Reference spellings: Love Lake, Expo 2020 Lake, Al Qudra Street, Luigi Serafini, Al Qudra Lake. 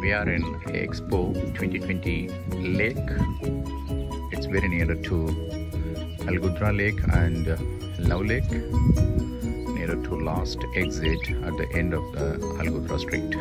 We are in Expo 2020 Lake. It's very near to Al Qudra Lake and Love Lake, near to last exit at the end of the Al Qudra Street.